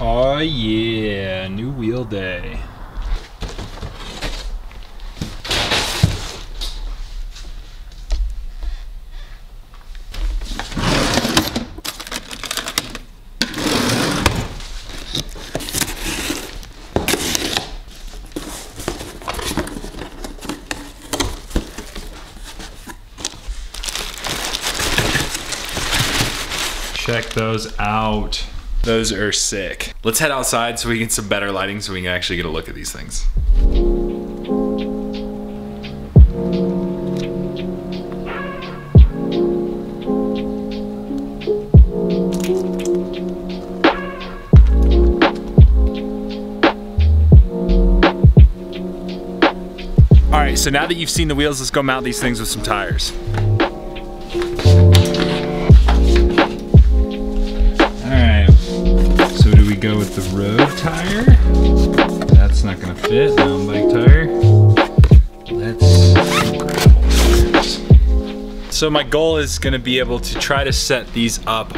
Oh yeah, new wheel day. Check those out. Those are sick. Let's head outside so we can get some better lighting so we can actually get a look at these things. All right, so now that you've seen the wheels, let's go mount these things with some tires. Go with the road tire. That's not gonna fit. Mountain bike tire. Let's grab tires. So my goal is gonna be able to try to set these up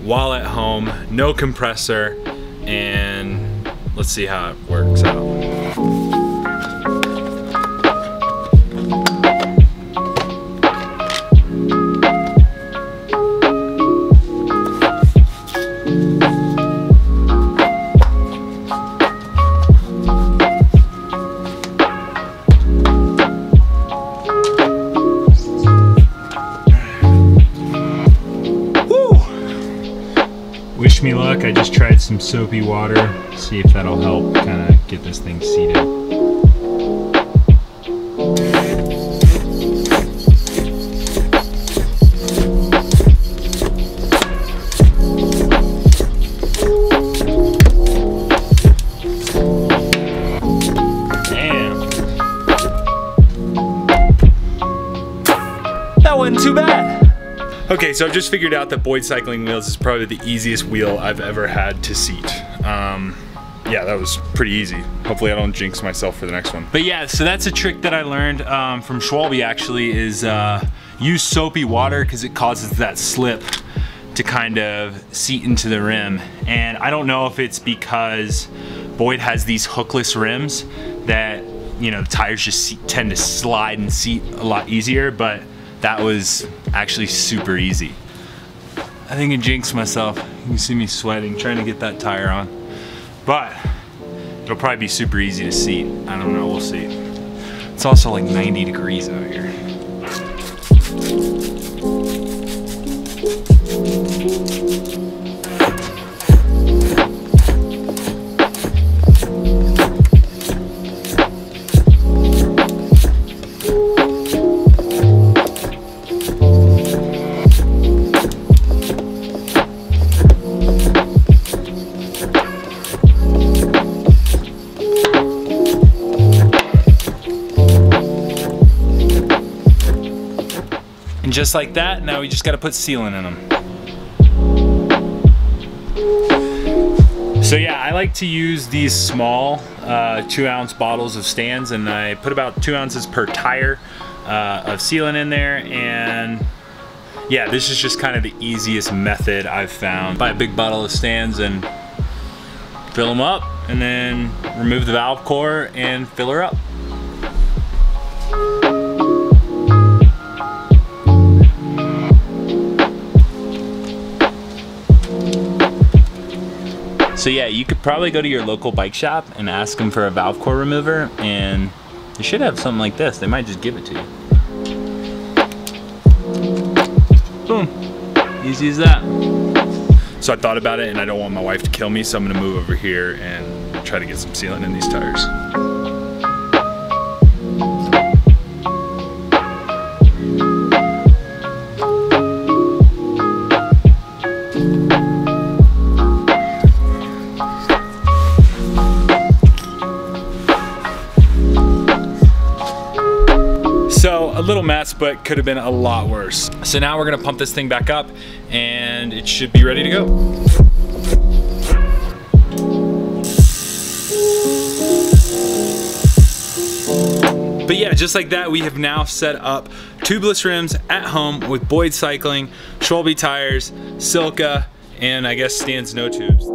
while at home, no compressor, and let's see how it works out. Wish me luck, I just tried some soapy water, see if that'll help kind of get this thing seated. Damn! That wasn't too bad! Okay, so I've just figured out that Boyd Cycling wheels is probably the easiest wheel I've ever had to seat. Yeah, that was pretty easy. Hopefully I don't jinx myself for the next one. But yeah, so that's a trick that I learned from Schwalbe actually is use soapy water because it causes that slip to kind of seat into the rim. And I don't know if it's because Boyd has these hookless rims that, you know, the tires just tend to slide and seat a lot easier, but that was actually super easy. I think I jinxed myself. You can see me sweating, trying to get that tire on. But it'll probably be super easy to seat. I don't know, we'll see. It's also like 90 degrees out here. And just like that, now we just gotta put sealant in them. So yeah, I like to use these small 2-ounce bottles of Stan's, and I put about 2 ounces per tire of sealant in there, and yeah, this is just kind of the easiest method I've found. Buy a big bottle of Stan's and fill them up, and then remove the valve core and fill her up. So yeah, you could probably go to your local bike shop and ask them for a valve core remover, and you should have something like this. They might just give it to you. Boom, easy as that. So I thought about it and I don't want my wife to kill me, so I'm gonna move over here and try to get some sealant in these tires. So a little mess, but could have been a lot worse. So now we're gonna pump this thing back up and it should be ready to go. But yeah, just like that, we have now set up tubeless rims at home with Boyd Cycling, Schwalbe tires, Silca, and I guess Stan's no tubes.